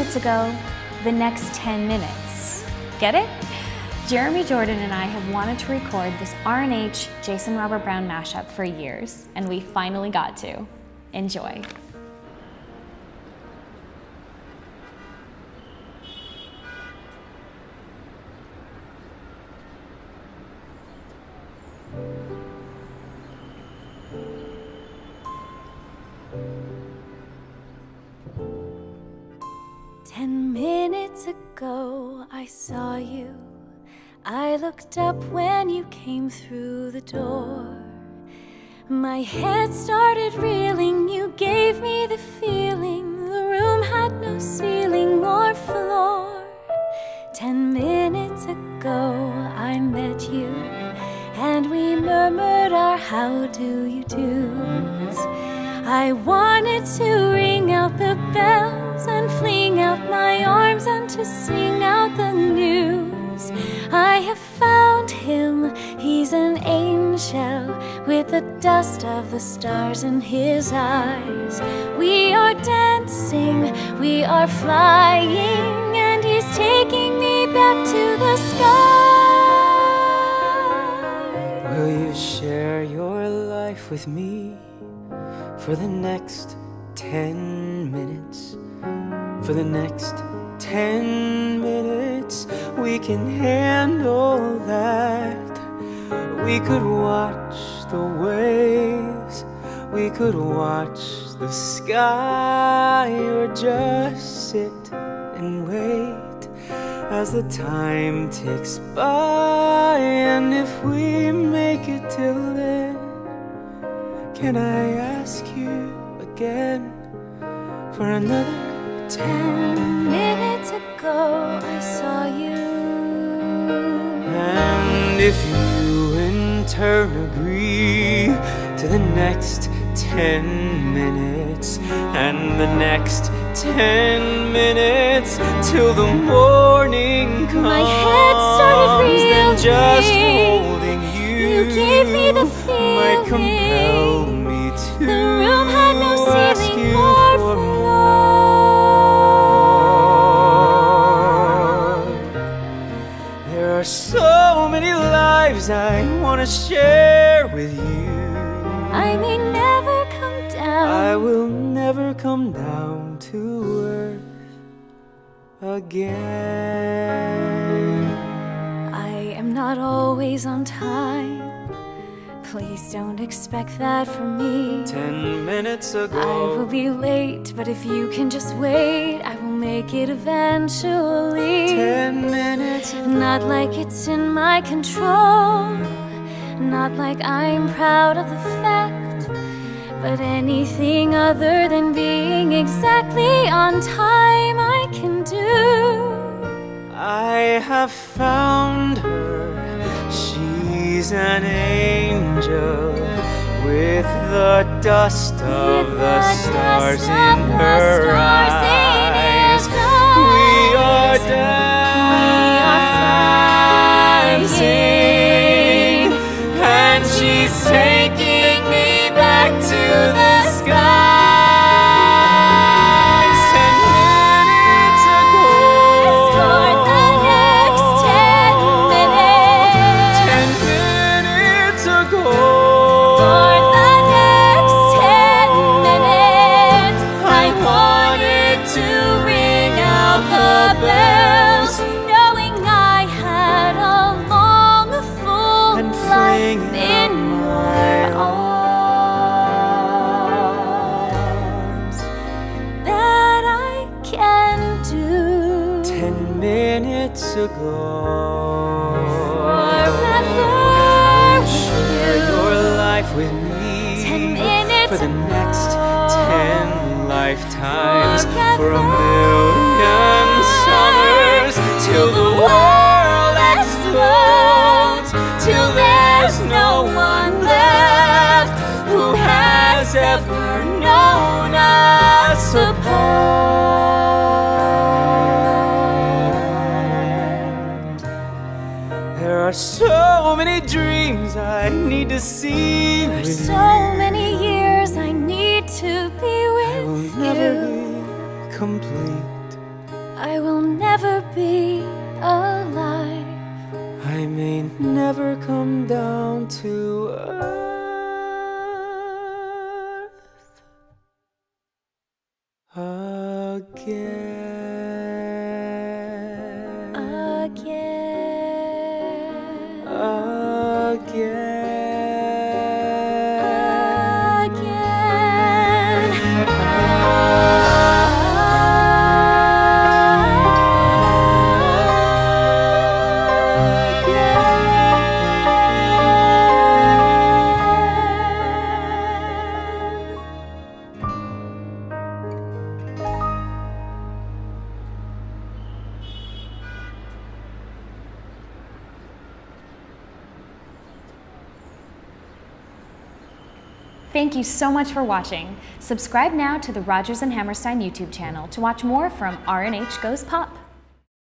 minutes ago, the next 10 minutes. Get it? Jeremy Jordan and I have wanted to record this R&H Jason Robert Brown mashup for years, and we finally got to. Enjoy. Ago, I saw you. I looked up when you came through the door. My head started reeling. You gave me the feeling the room had no ceiling or floor. 10 minutes ago, I met you, and we murmured our how do you do's. I wanted to ring out the bells and fling out my arms and to sing out the news. I have found him, he's an angel with the dust of the stars in his eyes. We are dancing, we are flying, and he's taking me back to the sky. Will you share your life with me? For the next 10 minutes, for the next 10 minutes, we can handle that. We could watch the waves, we could watch the sky, or just sit and wait as the time ticks by. And if we make it till then, can I ask you again for another 10 minutes ago, I saw you. And if you in turn agree to the next 10 minutes, and the next 10 minutes, till the morning comes, my head started reeling. Then just holding you, you gave me the feeling. Might compel me to the room had no ceiling or floor. There are so many lives I want to share with you. I may never come down, I will never come down to earth again. I am not always on time, please don't expect that from me. 10 minutes ago, I will be late, but if you can just wait, I will make it eventually. 10 minutes ago. Not like it's in my control, not like I'm proud of the fact, but anything other than being exactly on time I can do. I have found her, she's an angel with the dust of the stars in her eyes. We are dancing, and she's taking me back to the skies. 10 minutes ago. Ago. Forever share your life with me. 10 minutes for the next 10 lifetimes, forever. For a 1,000,000 summers, till the world explodes, till there's no one left who has ever known us apart. There are so many dreams I need to see. There are so many years I need to be with you. I will never be complete I will never be alive. I may never come down to earth again. Again. Again. Thank you so much for watching. Subscribe now to the Rodgers and Hammerstein YouTube channel to watch more from R&H Goes Pop.